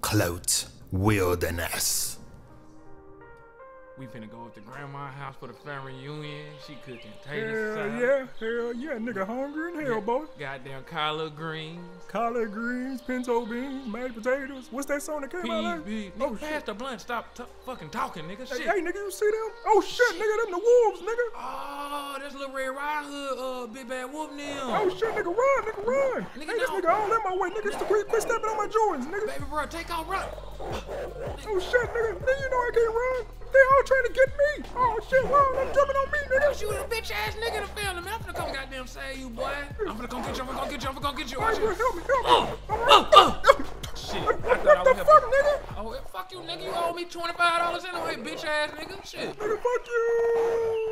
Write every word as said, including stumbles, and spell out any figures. Clout Wilderness. We finna go up to grandma's house for the family reunion. She cooking tater salad. Hell yeah, hell yeah, nigga hungry in hell, yeah. Boy. Goddamn collard greens. Collard greens, pinto beans, mashed potatoes. What's that song that came out like? Nigga, oh, Pastor Blunt, stop t fucking talking, nigga. Shit. Hey, hey, nigga, you see them? Oh, shit, shit, nigga, them the wolves, nigga. Oh, that's Little Red Riding Hood, uh, Big Bad Wolf now. Oh, shit, nigga, run, nigga, run. Nigga, hey, no. This nigga all in my way, nigga. No. Just quit, quit stepping on my Jordans, nigga. Baby, bro, take off, run. Oh, shit, nigga, nigga, you know I can't run. They all trying to get me. Oh shit, wow, they're jumping on me, nigga. You a bitch ass nigga to film me. I'm finna come goddamn save you, boy. I'm finna come get you, I'm finna come get you, I'm finna come get you. Hey, help me, help me. Oh, oh, oh. Shit. What, I what I the fuck, help. Nigga? Oh, fuck you, nigga. You owe me twenty-five dollars anyway, bitch ass nigga. Shit. Nigga, fuck you.